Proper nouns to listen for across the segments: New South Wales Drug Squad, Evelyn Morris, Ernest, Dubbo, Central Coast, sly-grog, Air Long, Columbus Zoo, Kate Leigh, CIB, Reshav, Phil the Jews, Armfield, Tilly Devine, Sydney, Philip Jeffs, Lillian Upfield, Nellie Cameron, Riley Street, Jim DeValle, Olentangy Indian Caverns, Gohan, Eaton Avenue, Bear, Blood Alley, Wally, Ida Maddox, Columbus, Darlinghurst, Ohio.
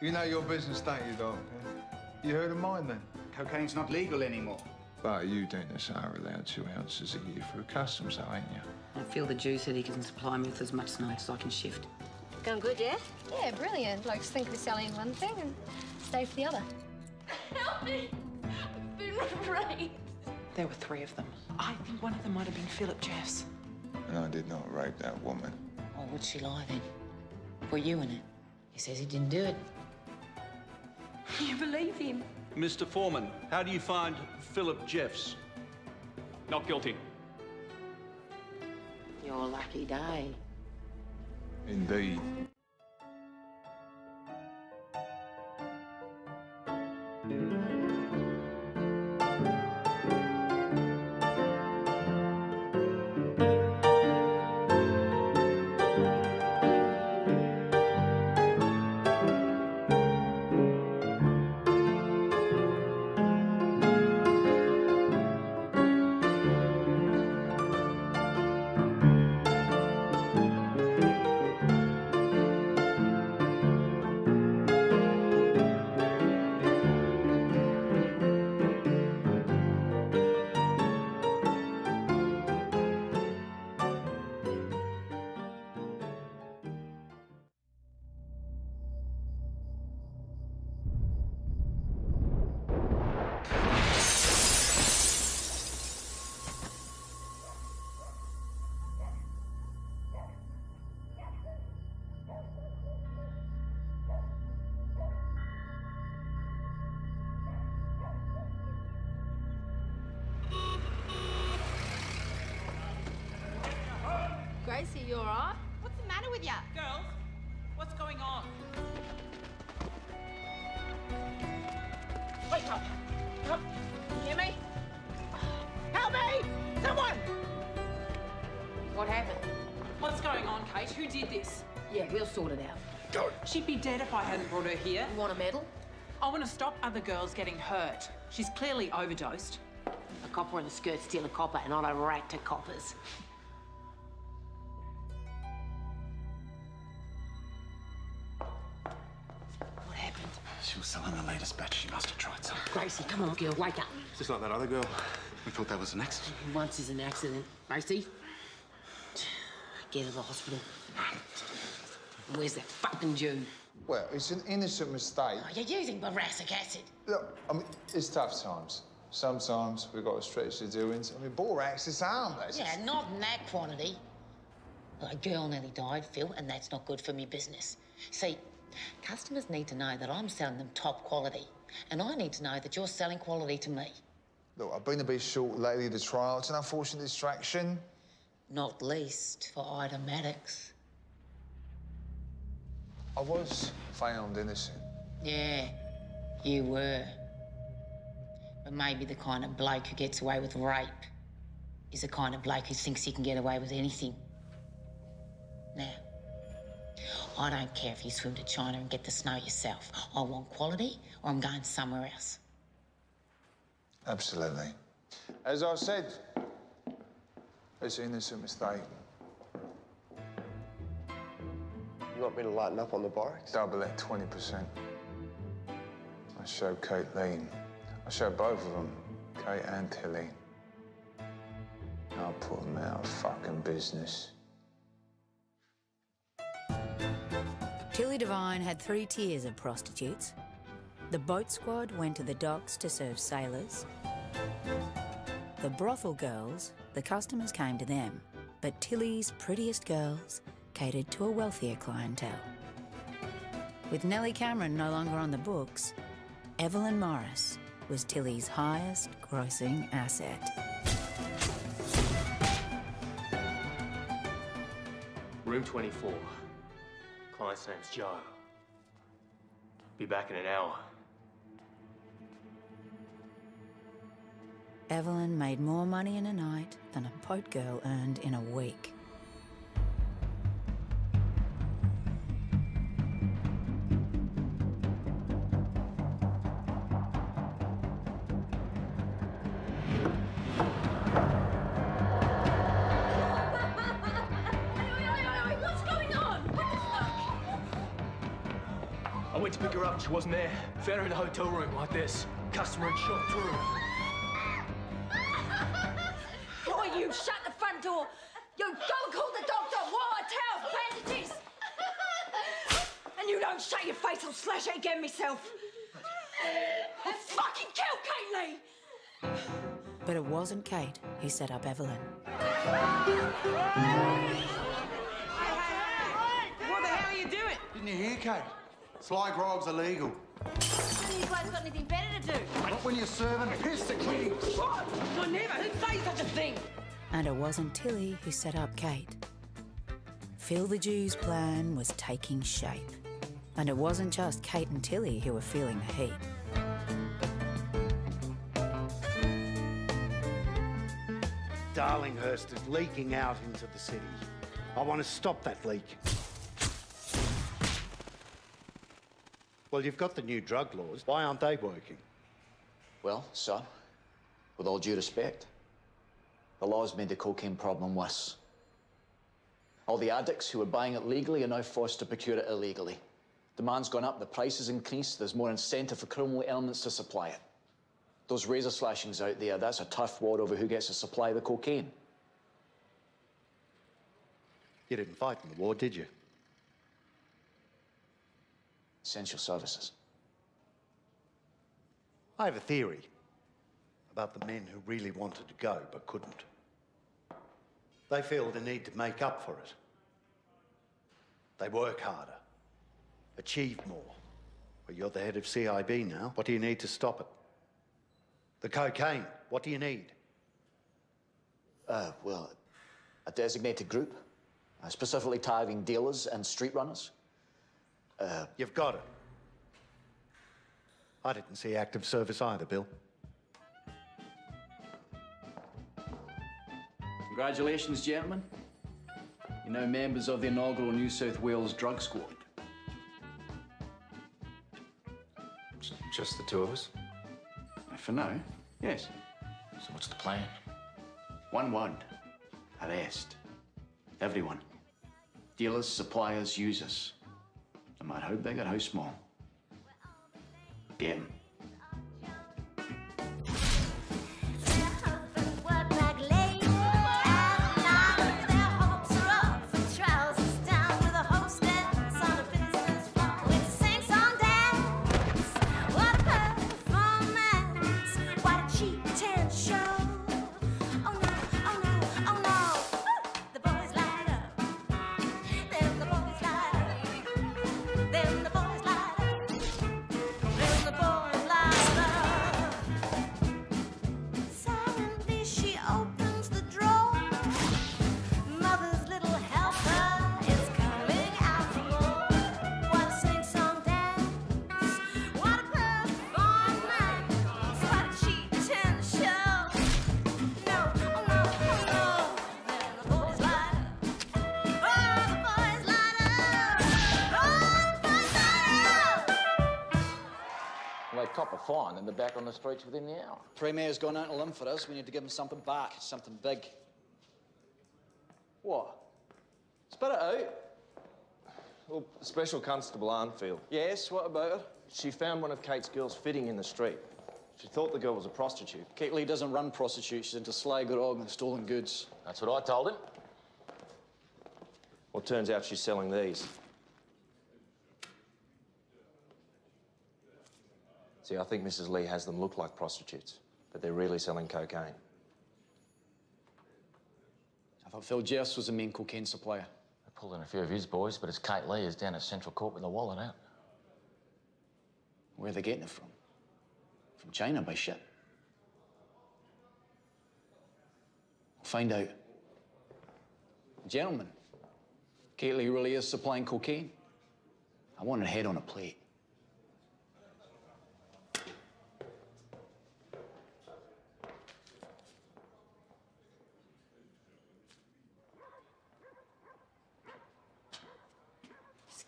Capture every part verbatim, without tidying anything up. You know your business, don't you, Doc? You heard of mine, then? Cocaine's not legal anymore. But you, Dennis, are allowed two ounces a year for customs, though, ain't you? And Phil the Jews said he can supply me with as much snow as I can shift. Going good, yeah? Yeah, brilliant. Blokes think they're selling one thing and stay for the other. Help me! I've been raped. There were three of them. I think one of them might have been Philip Jeffs. And I did not rape that woman. Why would she lie, then? Were you in it? He says he didn't do it. You believe him? Mister Foreman, how do you find Philip Jeffs? Not guilty. Your lucky day. Indeed. Gracie, you all right? What's the matter with ya? Girls, what's going on? Wake up! Help! You hear me? Help me! Someone! What happened? What's going on, Kate? Who did this? Yeah, we'll sort it out. Go! She'd be dead if I hadn't brought her here. You want a medal? I want to stop other girls getting hurt. She's clearly overdosed. A copper in a skirt's still a copper, and not a rat to coppers. She was selling the latest batch. She must have tried some. Gracie, come on, girl, wake up. It's just like that other girl. We thought that was an accident. Once is an accident. Gracie, get her to the hospital. Where's that fucking Jew? Well, it's an innocent mistake. Oh, you're using boracic acid. Look, I mean, it's tough times. Sometimes we've got to stretch the doings. I mean, borax is harmless. Yeah, not in that quantity. But a girl nearly died, Phil, and that's not good for me business. See, customers need to know that I'm selling them top quality, and I need to know that you're selling quality to me. Look, I've been a bit short lately to trial. It's an unfortunate distraction. Not least for Ida Maddox. I was found innocent. Yeah, you were. But maybe the kind of bloke who gets away with rape is the kind of bloke who thinks he can get away with anything. Now, I don't care if you swim to China and get the snow yourself. I want quality, or I'm going somewhere else. Absolutely. As I said, it's an innocent mistake. You want me to lighten up on the borax? Double that twenty percent. I showed Kate Leigh. I showed both of them, Kate and Tilly. I'll put them out of fucking business. Tilly Devine had three tiers of prostitutes. The boat squad went to the docks to serve sailors. The brothel girls, the customers came to them, but Tilly's prettiest girls catered to a wealthier clientele. With Nellie Cameron no longer on the books, Evelyn Morris was Tilly's highest grossing asset. Room twenty-four. Client's name's Joe. Be back in an hour. Evelyn made more money in a night than a boat girl earned in a week. I I went to pick her up, she wasn't there. Found her in a hotel room like this. Customer had shot through her. Why, you shut the front door! You go call the doctor while I towels, bandages! And you don't shut your face, I'll slash it again myself! I'll fucking kill Kate Leigh! But it wasn't Kate who set up Evelyn. Hey, hey, hey! What the hell are you doing? Didn't you hear, Kate? Sly grog's illegal. You guys got anything better to do? Not when you're serving piss to clean. What? I never. Who'd say such a thing? And it wasn't Tilly who set up Kate. Phil the Jews' plan was taking shape. And it wasn't just Kate and Tilly who were feeling the heat. Darlinghurst is leaking out into the city. I want to stop that leak. Well, you've got the new drug laws. Why aren't they working? Well, sir, with all due respect, the laws made the cocaine problem worse. All the addicts who were buying it legally are now forced to procure it illegally. Demand's gone up, the price has increased, there's more incentive for criminal elements to supply it. Those razor slashings out there, that's a tough war over who gets to supply the cocaine. You didn't fight in the war, did you? Essential services. I have a theory about the men who really wanted to go but couldn't. They feel the need to make up for it. They work harder, achieve more. Well, you're the head of C I B now. What do you need to stop it? The cocaine, what do you need? Uh, well, a designated group, uh, specifically targeting dealers and street runners. Uh, You've got it. I didn't see active service either, Bill. Congratulations, gentlemen. You're now members of the inaugural New South Wales Drug Squad. Just the two of us? For now, yes. So what's the plan? One word. Arrest. Everyone. Dealers, suppliers, users. No matter how big or how small. Get 'em. Fine, and they're back on the streets within the hour. Premier's gone out on a limb for us. We need to give him something back, something big. What? Spit it out. Well, Special Constable Armfield. Yes, what about her? She found one of Kate's girls fitting in the street. She thought the girl was a prostitute. Kate Leigh doesn't run prostitutes. She's into sly grog and stolen goods. That's what I told him. Well, turns out she's selling these. See, I think Missus Leigh has them look like prostitutes, but they're really selling cocaine. I thought Phil Jeffs was the main cocaine supplier. They pulled in a few of his boys, but it's Kate Leigh is down at Central Court with the wallet out. Where are they getting it from? From China, by shit. We'll find out. Gentlemen, Kate Leigh really is supplying cocaine. I want her head on a plate.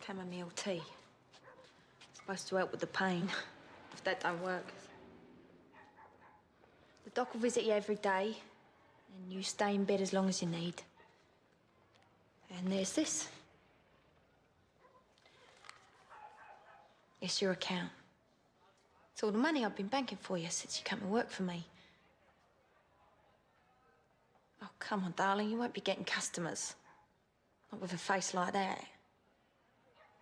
Chamomile tea. It's supposed to help with the pain. If that don't work. The doc will visit you every day and you stay in bed as long as you need. And there's this. It's your account. It's all the money I've been banking for you since you come and work for me. Oh, come on, darling, you won't be getting customers. Not with a face like that.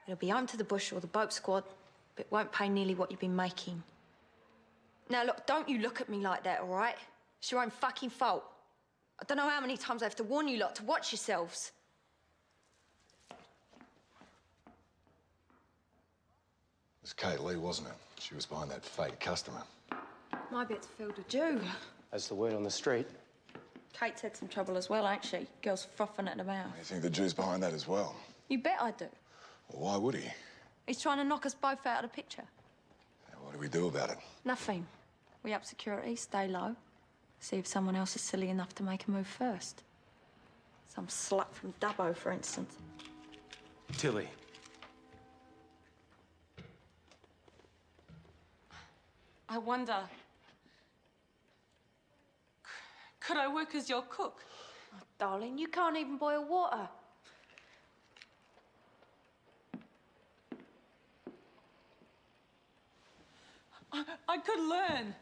It'll be home to the bush or the boat squad, but it won't pay nearly what you've been making. Now, look, don't you look at me like that, all right? It's your own fucking fault. I don't know how many times I have to warn you lot to watch yourselves. It was Kate Leigh, wasn't it? She was behind that fake customer. My bit's Phil the Jews. That's the word on the street. Kate's had some trouble as well, ain't she? Girls frothing at the mouth. You think the Jew's behind that as well? You bet I do. Well, why would he? He's trying to knock us both out of the picture. Now, what do we do about it? Nothing. We up security, stay low, see if someone else is silly enough to make a move first. Some slut from Dubbo, for instance. Tilly. I wonder... could I work as your cook? Oh, darling, you can't even boil water. I, I could learn.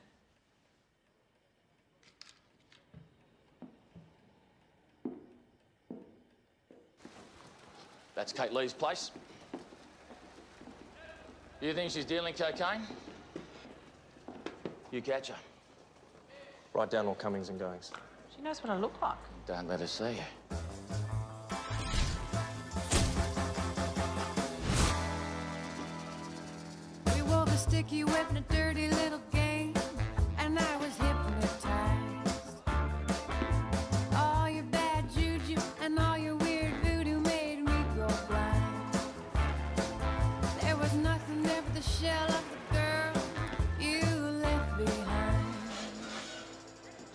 That's Kate Leigh's place. You think she's dealing cocaine? You catch her. Write down all comings and goings. She knows what I look like. Don't let her see you. Sticky whip in a dirty little game, and I was hypnotized. All your bad juju and all your weird voodoo made me go blind. There was nothing there but the shell of the girl you left behind.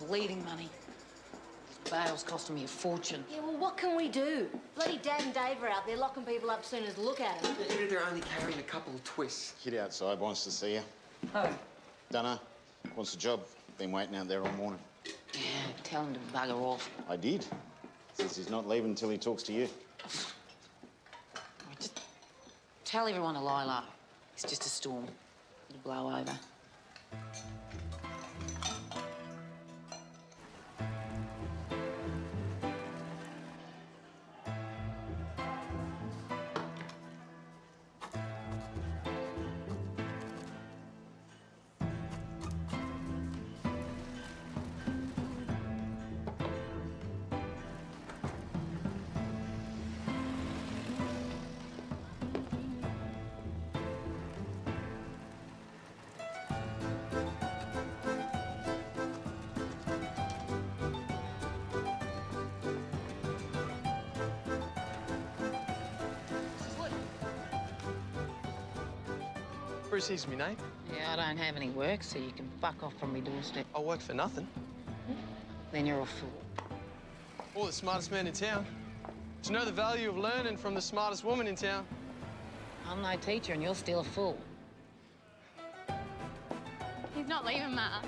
Bleeding money. Bail's costing me a fortune. Yeah, well, what can we do? Bloody Dad and Dave are out there locking people up soon as look at them. They're only carrying a couple of twists. Kid outside wants to see you. Oh. Dunno. Wants a job. Been waiting out there all morning. Yeah, tell him to bugger off. I did. Says he's not leaving until he talks to you. Just tell everyone to lie low. It's just a storm. It'll blow over. Bruce is my name. Yeah, I don't have any work, so you can fuck off from my doorstep. I work for nothing. Then you're a fool. Or the smartest man in town. To know the value of learning from the smartest woman in town. I'm no teacher, and you're still a fool. He's not leaving, Ma.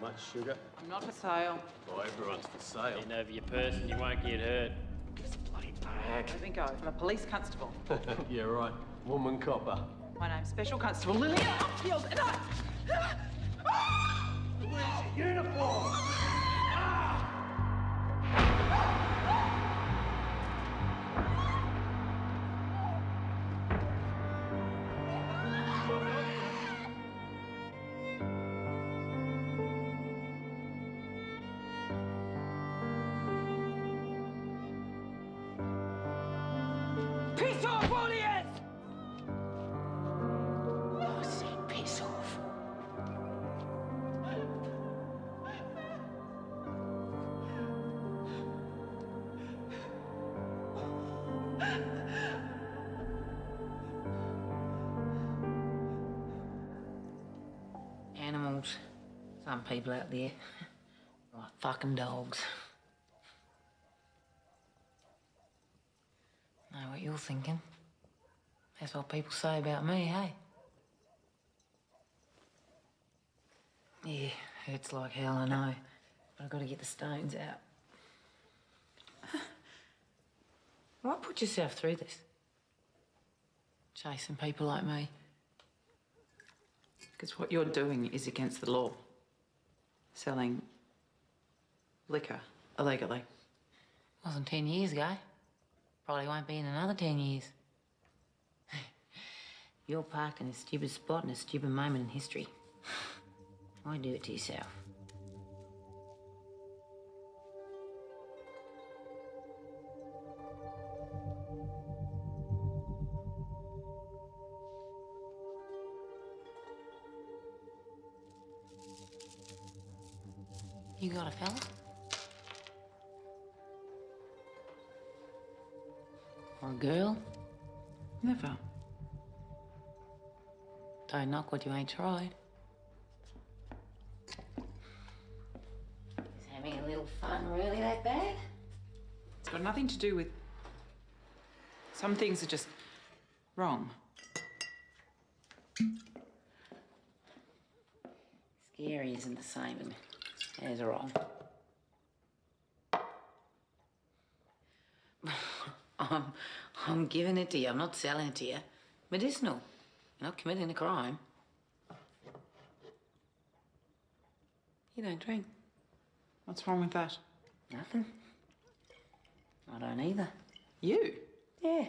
Much sugar? I'm not for sale. Well, everyone's for sale. Getting over your person, you won't get hurt. It's a bloody bag. Let me go. I'm a police constable. Yeah, right. Woman copper. My name's Special Constable Lillian Upfield, and I... Where's your uniform? Piss off. Some people out there are like fucking dogs. I know what you're thinking. That's what people say about me, hey? Yeah, hurts like hell, I know. But I've got to get the stones out. Why put yourself through this? Chasing people like me. Because what you're doing is against the law. Selling liquor illegally. Wasn't ten years ago. Probably won't be in another ten years. You're parked in a stupid spot in a stupid moment in history. Why do it to yourself? You got a fella? Or a girl? Never. Don't knock what you ain't tried. Is having a little fun really that bad? It's got nothing to do with... Some things are just wrong. Scary isn't the same as... There's a wrong. I'm, I'm giving it to you. I'm not selling it to you. Medicinal. You're not committing a crime. You don't drink. What's wrong with that? Nothing. I don't either. You? Yeah.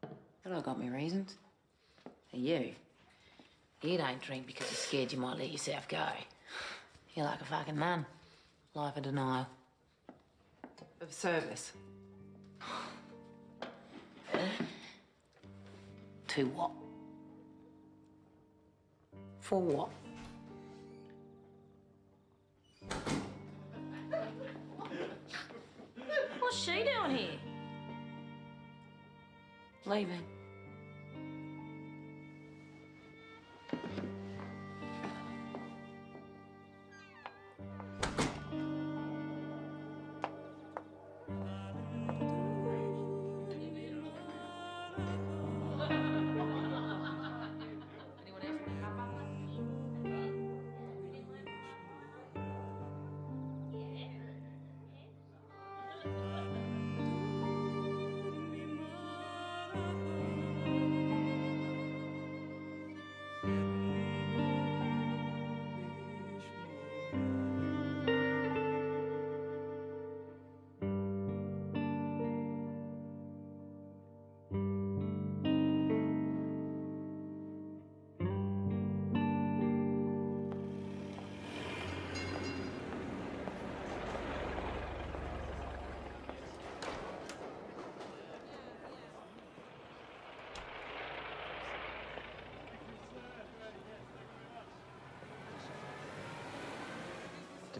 But I got my reasons. For you. You don't drink because you're scared you might let yourself go. You're like a fucking nun. Life of denial. Of service. To what? For what? What's she doing here? Leaving.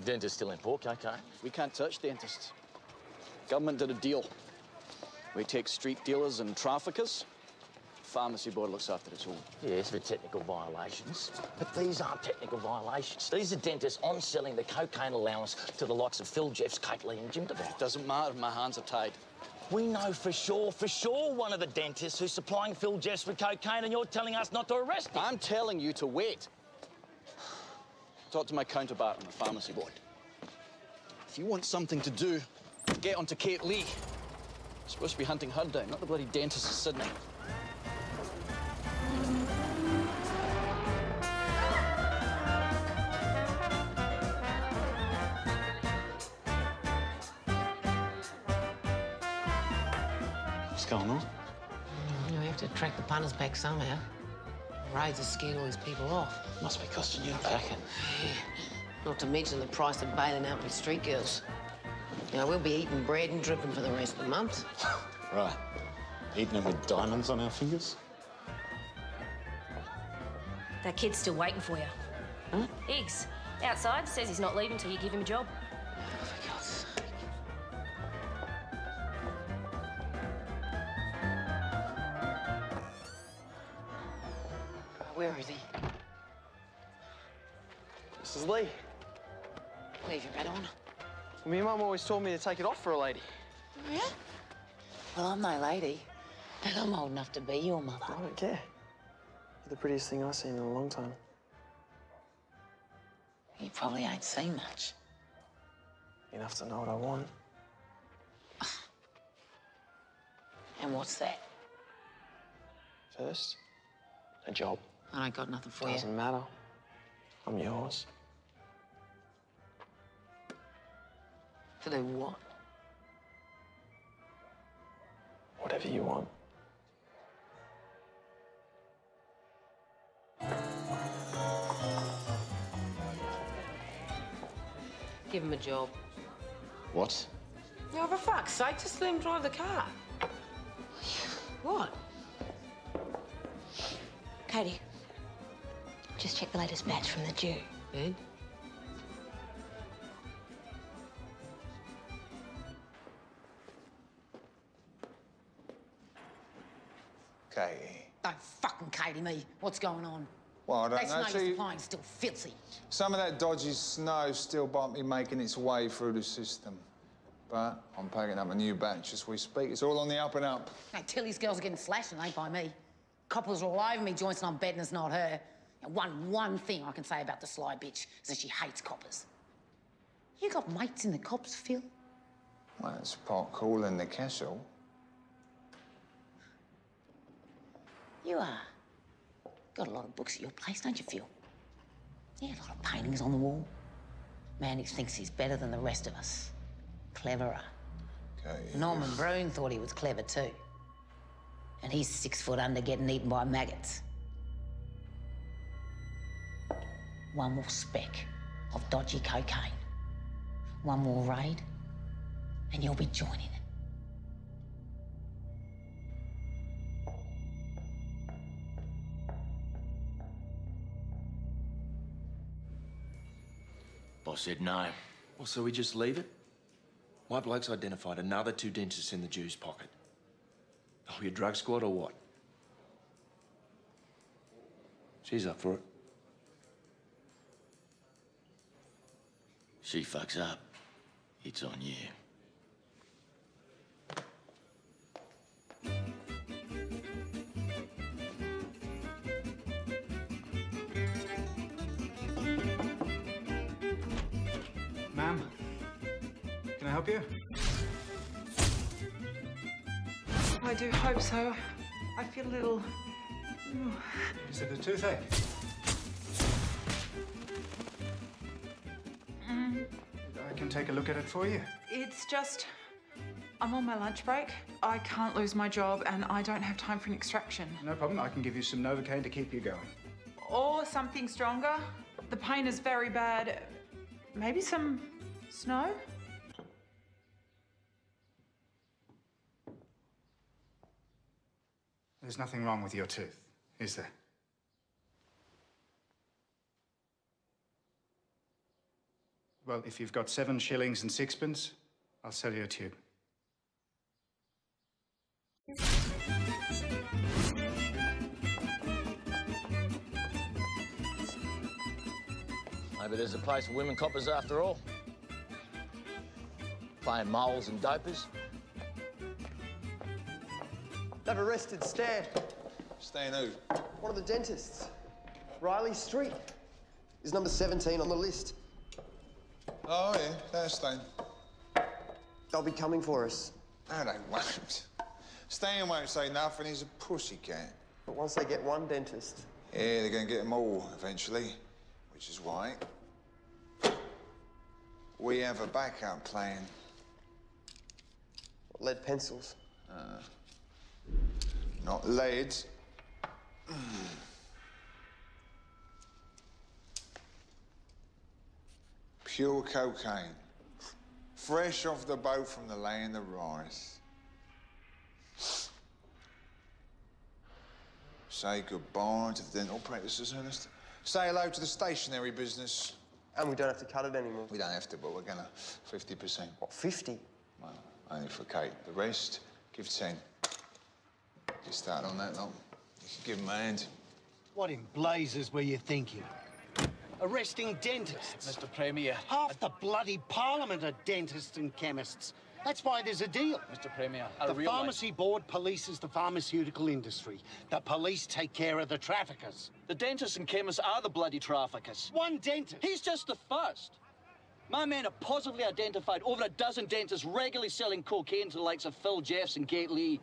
Dentist still in vogue, okay? We can't touch dentists. Government did a deal. We take street dealers and traffickers. Pharmacy board looks after it all. Yes, for technical violations. But these aren't technical violations. These are dentists on selling the cocaine allowance to the likes of Phil Jeffs, Kate Leigh and Jim DeValle. It doesn't matter, my hands are tied. We know for sure, for sure, one of the dentists who's supplying Phil Jeffs with cocaine and you're telling us not to arrest him. I'm telling you to wait. Talk to my counterpart on the pharmacy board. If you want something to do, get onto Kate Leigh. You're supposed to be hunting her down, not the bloody dentist of Sydney. What's going on? Mm, we have to track the punters back somehow. Raids have scared all these people off. Must be costing you a bacon. Yeah. Not to mention the price of bailing out with street girls. Now, we'll be eating bread and dripping for the rest of the month. Right. Eating them with diamonds on our fingers? That kid's still waiting for you. Huh? Higgs, outside, says he's not leaving till you give him a job. Oh, for God's sake. Where is he? Lee. leave your hat on. Well, my mum always told me to take it off for a lady. Oh, yeah? Well, I'm no lady, but I'm old enough to be your mother. I don't care. You're the prettiest thing I've seen in a long time. You probably ain't seen much. Enough to know what I want. And what's that? First, a job. I ain't got nothing for you. Doesn't matter. I'm yours. To do what? Whatever you want. Give him a job. What? Yeah, for fuck's sake, just let him drive the car. What? Katie, just check the latest batch from the Jew. Ben? Katie. Don't fucking Katie me. What's going on? Well, I don't that know. That snow's applying still filthy. Some of that dodgy snow still might be making its way through the system. But I'm packing up a new batch as we speak. It's all on the up and up. Now, Tilly's girls are getting slashed and they by me. Coppers are all over me, joints and I'm bed and it's not her. And one, one thing I can say about the sly bitch is that she hates coppers. You got mates in the cops, Phil? Well, that's part cool in the castle. You are. Got a lot of books at your place, don't you, Phil? Yeah, a lot of paintings on the wall. Man who thinks he's better than the rest of us. Cleverer. Okay, Norman yes. Broom thought he was clever too. And he's six foot under getting eaten by maggots. One more speck of dodgy cocaine. One more raid, and you'll be joining it. Boss said no. Well, so we just leave it? My bloke's identified another two dentists in the Jew's pocket. Are we a drug squad or what? She's up for it. She fucks up. It's on you. Ma'am, can I help you? I do hope so. I feel a little... Is it a toothache? Mm. I can take a look at it for you. It's just... I'm on my lunch break. I can't lose my job and I don't have time for an extraction. No problem. I can give you some Novocaine to keep you going. Or something stronger. The pain is very bad. Maybe some snow? There's nothing wrong with your tooth, is there? Well, if you've got seven shillings and sixpence, I'll sell you a tube. Maybe there's a place for women coppers after all. Playing moles and dopers. They've arrested Stan. Stan who? One of the dentists. Riley Street. He's number seventeen on the list. Oh, yeah, there's Stan. They'll be coming for us. No, they won't. Stan won't say nothing, he's a pussycat. But once they get one dentist... Yeah, they're going to get them all eventually, which is why... we have a backup plan. Lead pencils. Uh. Not lead. Pure cocaine. Fresh off the boat from the land of rice. Say goodbye to the dental practices, Ernest. Say hello to the stationery business. And we don't have to cut it anymore. We don't have to, but we're gonna. fifty percent. What, fifty? Well, only for Kate. The rest, give ten. Get started on that, Long. You should give him a hand. What in blazes were you thinking? arresting dentists. Mister Premier... Half the bloody parliament are dentists and chemists. That's why there's a deal. Mister Premier, I The Pharmacy Board polices the pharmaceutical industry. The police take care of the traffickers. The dentists and chemists are the bloody traffickers. One dentist. He's just the first. My men are positively identified over a dozen dentists regularly selling cocaine to the likes of Phil Jeffs and Kate Leigh.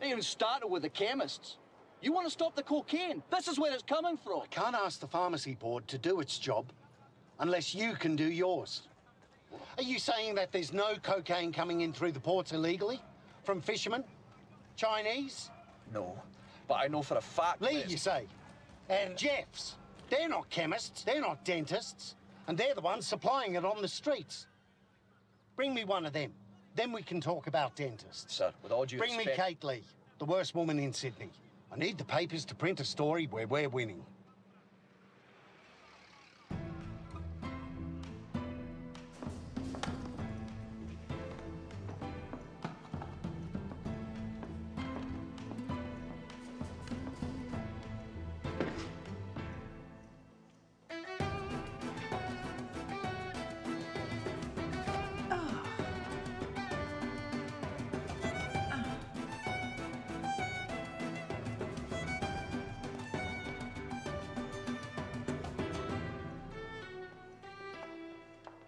They even started with the chemists. You want to stop the cocaine? This is where it's coming from. I can't ask the Pharmacy Board to do its job unless you can do yours. Are you saying that there's no cocaine coming in through the ports illegally? From fishermen? Chinese? No, but I know for a fact... Leigh, you say, and Jeffs. They're not chemists, they're not dentists, and they're the ones supplying it on the streets. Bring me one of them, then we can talk about dentists. Sir, with all due respect... Bring me Kate Leigh, the worst woman in Sydney. I need the papers to print a story where we're winning.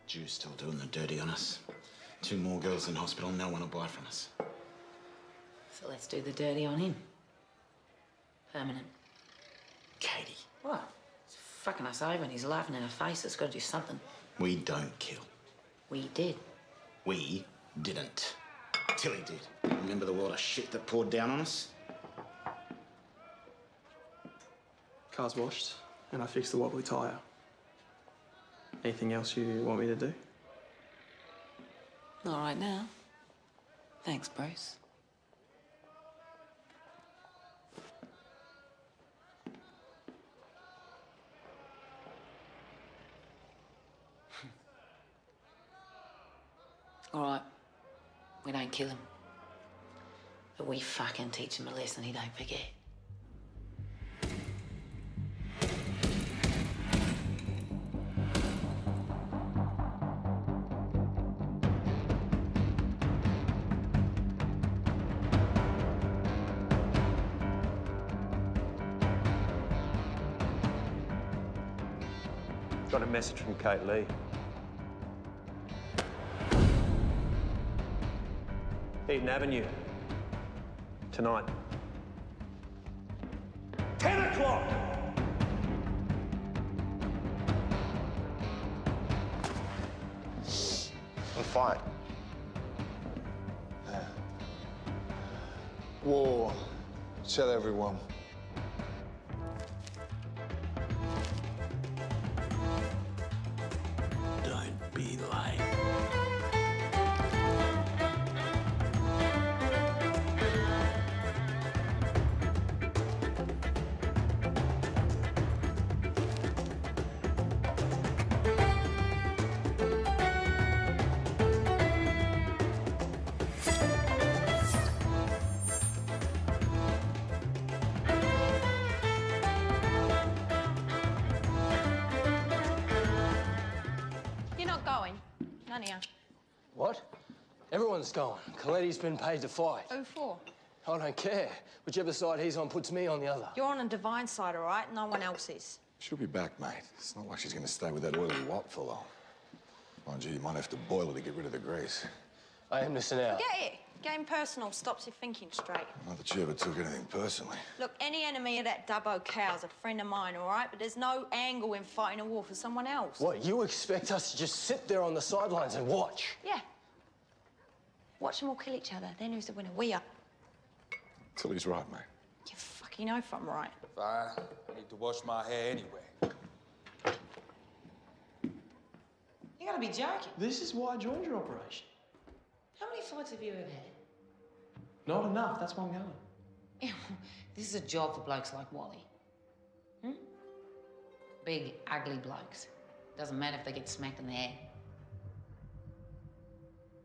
Jews still doing the dirty on us. Two more girls in hospital, no one will buy from us. So let's do the dirty on him. Permanent. Katie. What? He's fucking us over and he's laughing in our face. It's got to do something. We don't kill. We did. We didn't. Tilly did. Remember the world of shit that poured down on us? Car's washed and I fixed the wobbly tyre. Anything else you want me to do? Not right now. Thanks, Bruce. All right. We don't kill him. But we fucking teach him a lesson he don't forget. Got a message from Kate Leigh. Eaton Avenue. Tonight. Ten o'clock! I'm fine. Whoa. Tell everyone. Everyone's going. Coletti's been paid to fight. Who for? I don't care. Whichever side he's on puts me on the other. You're on a divine side, all right? No one else is. She'll be back, mate. It's not like she's going to stay with that oily wop for long. Mind you, you might have to boil her to get rid of the grease. I am missing out. Forget it. Game personal stops you thinking straight. Not that you ever took anything personally. Look, any enemy of that Dubbo cow's a friend of mine, all right? But there's no angle in fighting a war for someone else. What, you expect us to just sit there on the sidelines and watch? Yeah. Watch them all kill each other, then who's the winner? We are. Tilly's right, mate. You fucking know if I'm right. Fine. I need to wash my hair anyway. You gotta be joking. This is why I joined your operation. How many fights have you ever had? Not enough, that's why I'm going. Yeah, well, this is a job for blokes like Wally. Hmm? Big, ugly blokes. Doesn't matter if they get smacked in the head.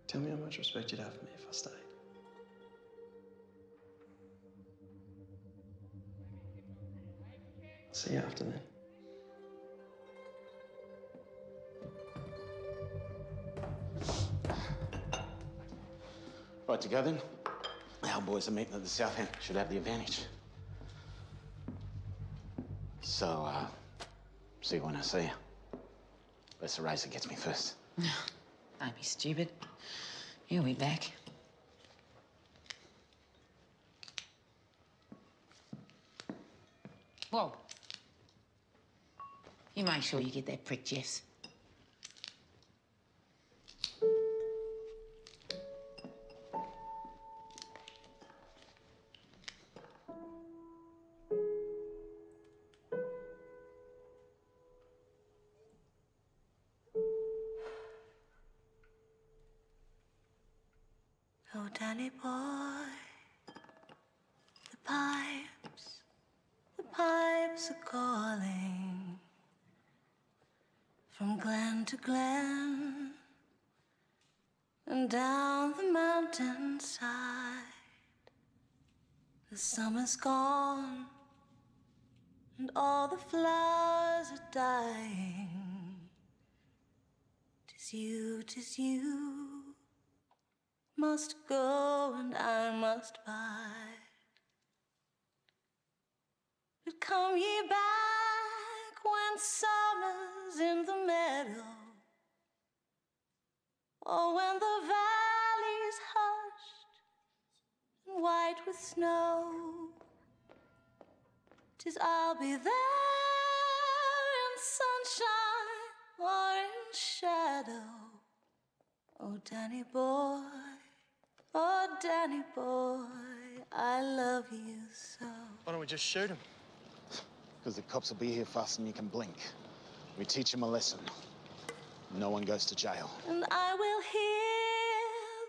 Tell me how much respect you'd have for me if I stayed. I'll see you after then. Right to go then. Our boys are meeting at the south end. Should have the advantage. So, uh, see you when I see you. But it's the race that gets me first. Don't be stupid. He'll be back. Whoa. You make sure you get that prick, Jeffs. Oh, Danny boy, the pipes, the pipes are calling from glen to glen and down the mountainside. The summer's gone and all the flowers are dying. 'Tis you, 'tis you. Must go and I must bide. But come ye back when summer's in the meadow, or when the valley's hushed and white with snow. 'Tis I'll be there in sunshine or in shadow. Oh, Danny boy, oh, Danny boy, I love you so. Why don't we just shoot him? Because the cops will be here faster than you can blink. We teach him a lesson. No one goes to jail. And I will hear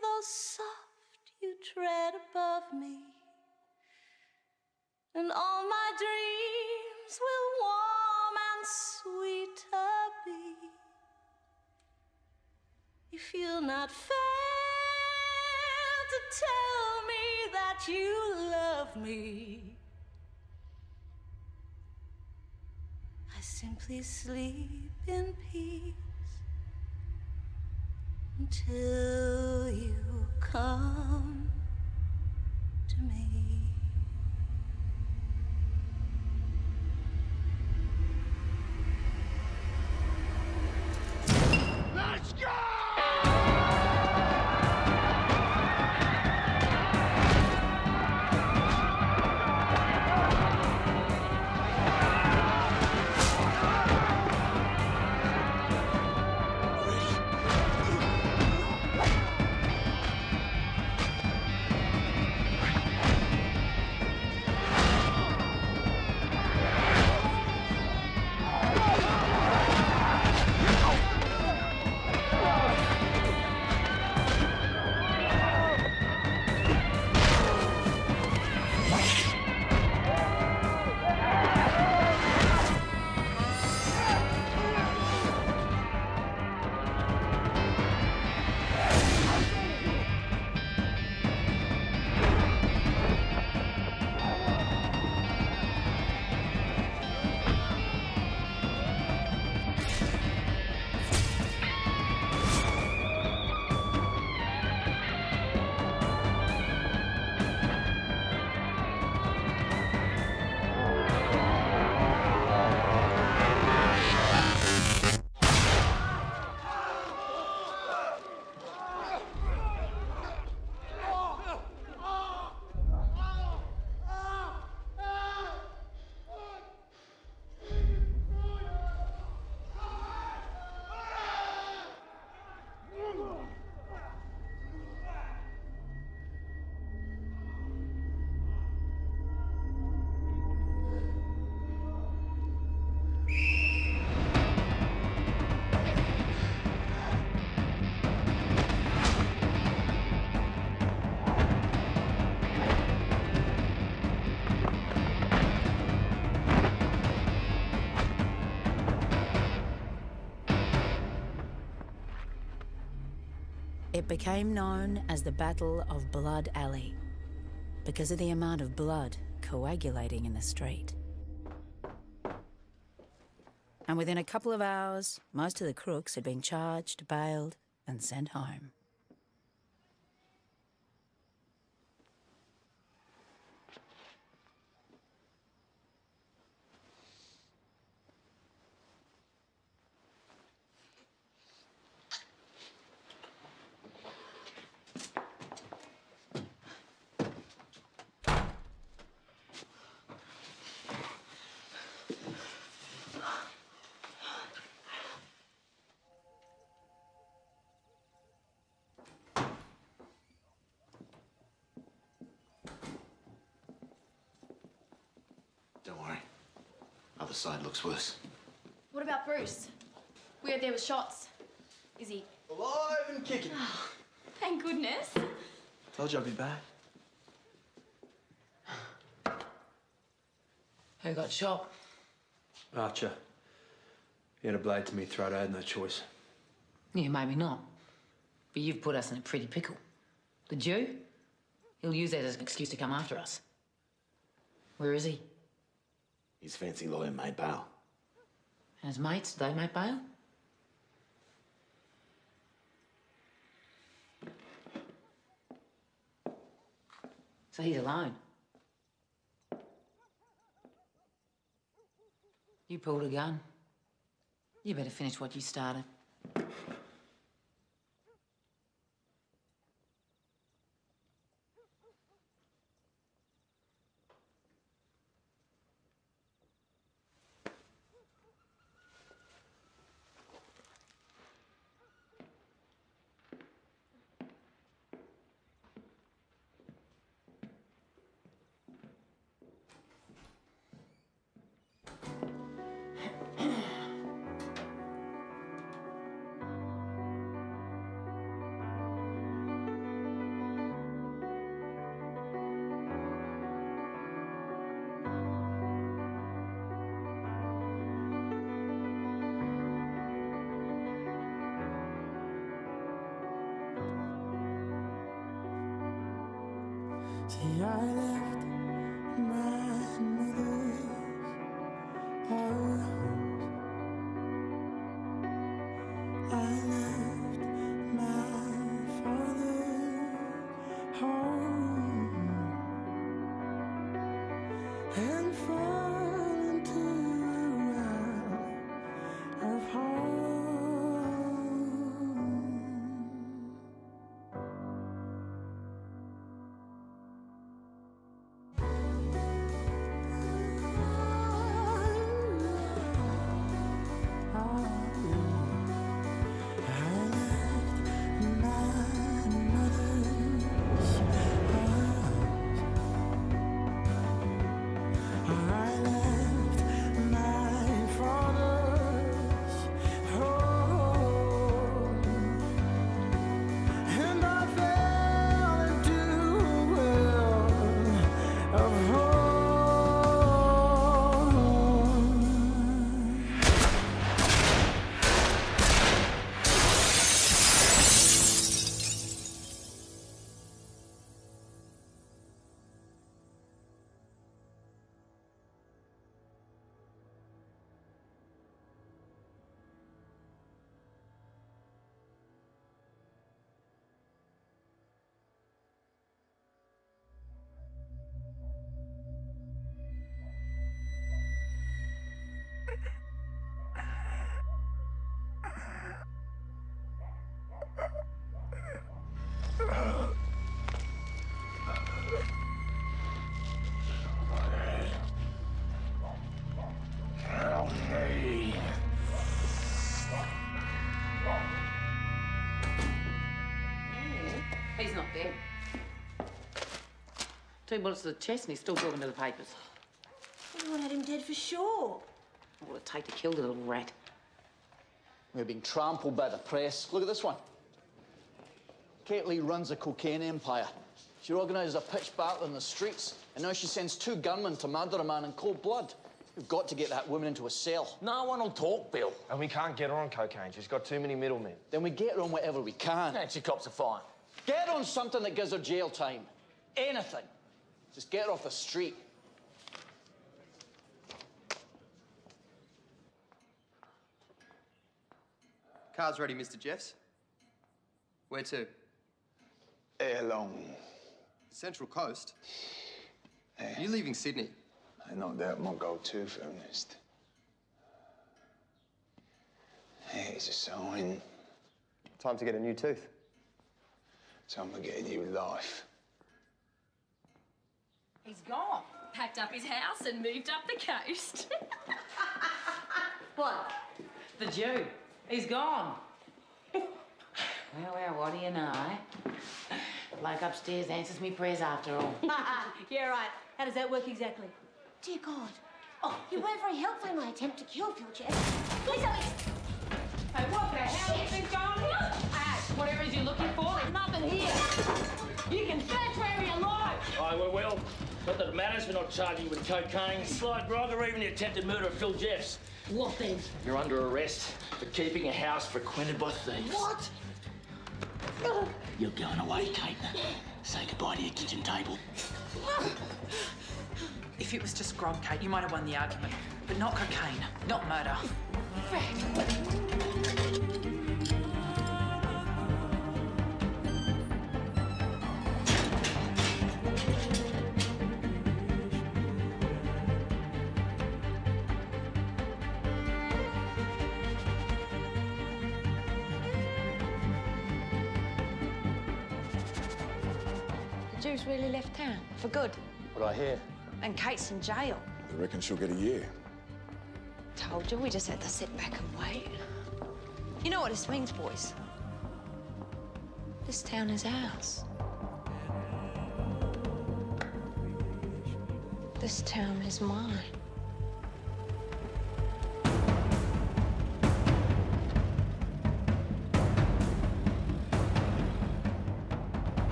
those soft you tread above me. And all my dreams will warm and sweeter be. If you'll not fail to tell me that you love me, I simply sleep in peace until you come to me. Let's go! It became known as the Battle of Blood Alley because of the amount of blood coagulating in the street. And within a couple of hours, most of the crooks had been charged, bailed, and sent home. side looks worse. What about Bruce? We heard there were shots. Is he? Alive and kicking. Oh, thank goodness. Told you I'd be back. Who got shot? Archer. He had a blade to me throat. I had no choice. Yeah, maybe not. But you've put us in a pretty pickle. The Jew? He'll use that as an excuse to come after us. Where is he? His fancy lawyer made bail. And his mates, did they make bail? So he's alone. You pulled a gun. You better finish what you started. See, I left my mother's house. I left my father's home and fell into a well of home. He's not dead. Two bullets to the chest and he's still talking to the papers. Everyone had him dead for sure. What would it take to kill the little rat? We're being trampled by the press. Look at this one. Kate Leigh runs a cocaine empire. She organises a pitch battle in the streets and now she sends two gunmen to murder a man in cold blood. We've got to get that woman into a cell. No one will talk, Bill. And we can't get her on cocaine. She's got too many middlemen. Then we get her on whatever we can. And she cops a fine. Get her on something that gives her jail time. Anything. Just get her off the street. Car's ready, Mister Jeffs. Where to? Air Long. Central Coast? Hey. You're leaving Sydney. I know that won't go too for Ernest. Hey, it's a sign. Time to get a new tooth. Time to get a new life. He's gone. Packed up his house and moved up the coast. What? The Jew. He's gone. Well, well, what do you know, eh? Bloke upstairs answers me prayers after all. Yeah, right. How does that work exactly? Dear God, Oh, you weren't very helpful in my attempt to kill Phil Jeffs. Please don't. Hey, what the hell is this going on? Ash, whatever it is you're looking for, there's nothing here. You can search wherever you like. Oh, we will. Not that it matters, we're not charging you with cocaine, slide grog, or even the attempted murder of Phil Jeffs. What thieves? You're under arrest for keeping a house frequented by thieves. What? No. You're going away, Kate. Say goodbye to your kitchen table. If it was just grog, Kate, you might have won the argument. But not cocaine, not murder. The Jews really left town, for good. What I hear. And Kate's in jail. They reckon she'll get a year. Told you, we just had to sit back and wait. You know what this means, boys? This town is ours. This town is mine.